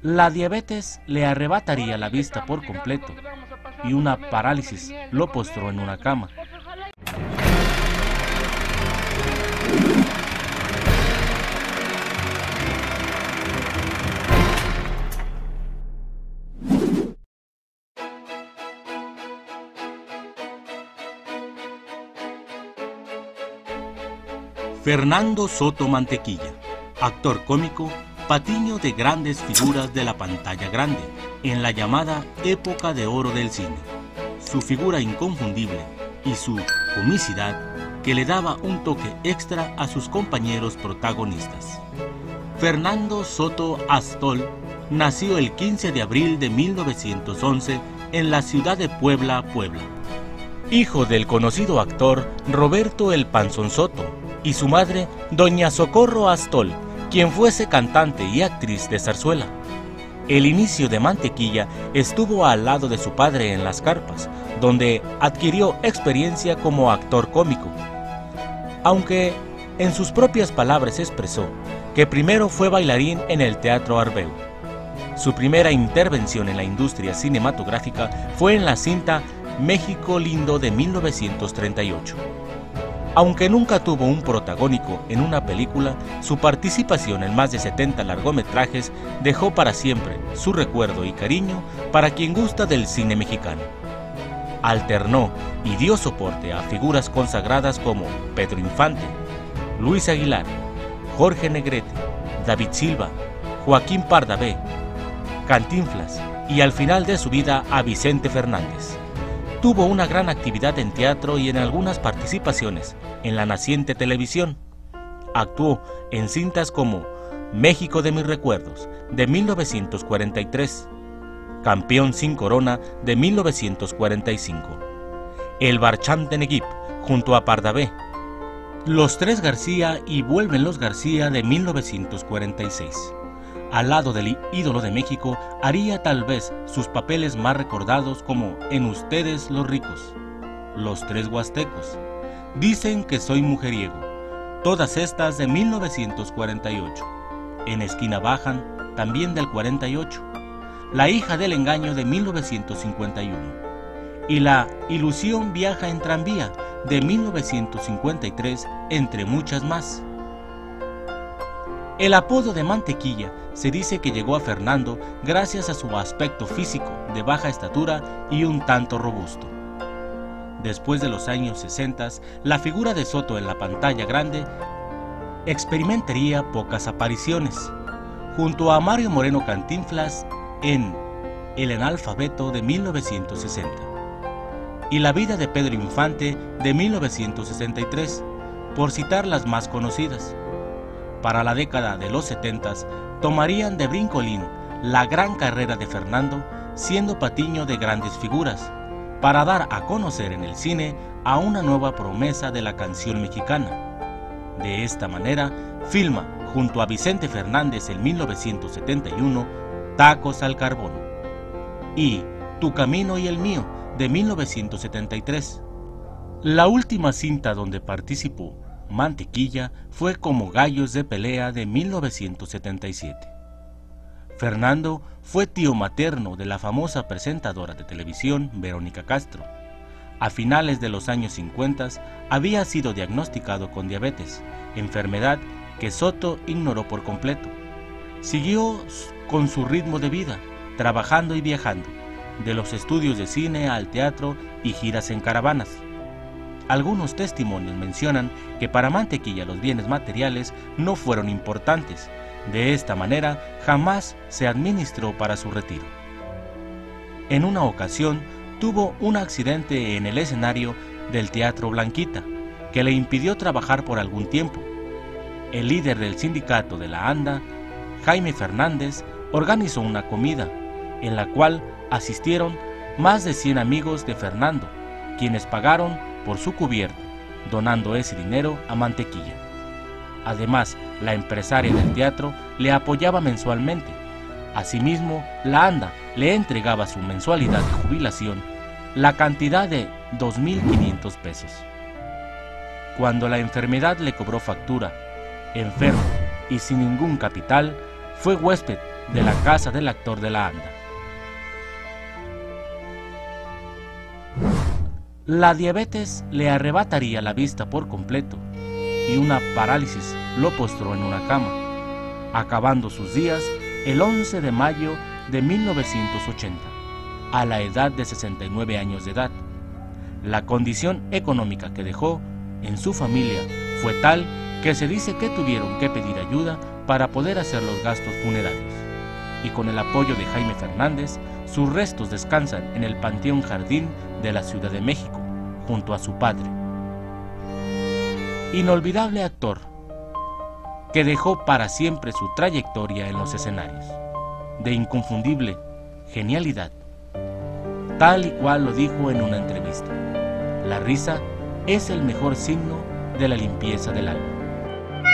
La diabetes le arrebataría la vista por completo y una parálisis lo postró en una cama. Fernando Soto Mantequilla, actor cómico, patiño de grandes figuras de la pantalla grande, en la llamada época de oro del cine. Su figura inconfundible y su comicidad que le daba un toque extra a sus compañeros protagonistas. Fernando Soto Astol nació el 15 de abril de 1911 en la ciudad de Puebla, Puebla. Hijo del conocido actor Roberto El Panzón Soto y su madre, doña Socorro Astol, quien fuese cantante y actriz de zarzuela. El inicio de Mantequilla estuvo al lado de su padre en Las Carpas, donde adquirió experiencia como actor cómico. Aunque, en sus propias palabras expresó que primero fue bailarín en el Teatro Arbeu. Su primera intervención en la industria cinematográfica fue en la cinta México Lindo de 1938. Aunque nunca tuvo un protagónico en una película, su participación en más de 70 largometrajes dejó para siempre su recuerdo y cariño para quien gusta del cine mexicano. Alternó y dio soporte a figuras consagradas como Pedro Infante, Luis Aguilar, Jorge Negrete, David Silva, Joaquín Pardavé, Cantinflas y al final de su vida a Vicente Fernández. Tuvo una gran actividad en teatro y en algunas participaciones en la naciente televisión. Actuó en cintas como México de mis recuerdos, de 1943, Campeón sin corona, de 1945, El barchán de Negip, junto a Pardavé, Los tres García y Vuelven los García, de 1946. Al lado del ídolo de México, haría tal vez sus papeles más recordados como en Ustedes los Ricos, Los tres Huastecos, Dicen que soy mujeriego, todas estas de 1948, en Esquina Bajan, también del 48, La hija del engaño de 1951 y La ilusión viaja en tranvía de 1953, entre muchas más. El apodo de Mantequilla se dice que llegó a Fernando gracias a su aspecto físico de baja estatura y un tanto robusto. Después de los años 60, la figura de Soto en la pantalla grande experimentaría pocas apariciones. Junto a Mario Moreno Cantinflas en El analfabeto de 1960 y La vida de Pedro Infante de 1963, por citar las más conocidas. Para la década de los 70s, tomarían de brincolín la gran carrera de Fernando, siendo patiño de grandes figuras, para dar a conocer en el cine a una nueva promesa de la canción mexicana. De esta manera, filma junto a Vicente Fernández en 1971, Tacos al Carbón, y Tu camino y el mío, de 1973. La última cinta donde participó Mantequilla fue como Gallos de pelea de 1977. Fernando fue tío materno de la famosa presentadora de televisión Verónica Castro. A finales de los años 50 había sido diagnosticado con diabetes, enfermedad que Soto ignoró por completo. Siguió con su ritmo de vida, trabajando y viajando, de los estudios de cine al teatro y giras en caravanas. Algunos testimonios mencionan que para Mantequilla los bienes materiales no fueron importantes. De esta manera, jamás se administró para su retiro. En una ocasión, tuvo un accidente en el escenario del Teatro Blanquita, que le impidió trabajar por algún tiempo. El líder del sindicato de la ANDA, Jaime Fernández, organizó una comida, en la cual asistieron más de 100 amigos de Fernando, quienes pagaron por su cubierta, donando ese dinero a Mantequilla. Además, la empresaria del teatro le apoyaba mensualmente. Asimismo, la ANDA le entregaba su mensualidad de jubilación, la cantidad de 2.500 pesos. Cuando la enfermedad le cobró factura, enfermo y sin ningún capital, fue huésped de la casa del actor de la ANDA. La diabetes le arrebataría la vista por completo y una parálisis lo postró en una cama, acabando sus días el 11 de mayo de 1980, a la edad de 69 años de edad. La condición económica que dejó en su familia fue tal que se dice que tuvieron que pedir ayuda para poder hacer los gastos funerarios. Y con el apoyo de Jaime Fernández, sus restos descansan en el Panteón Jardín de la Ciudad de México, junto a su padre. Inolvidable actor, que dejó para siempre su trayectoria en los escenarios, de inconfundible genialidad, tal y cual lo dijo en una entrevista. La risa es el mejor signo de la limpieza del alma.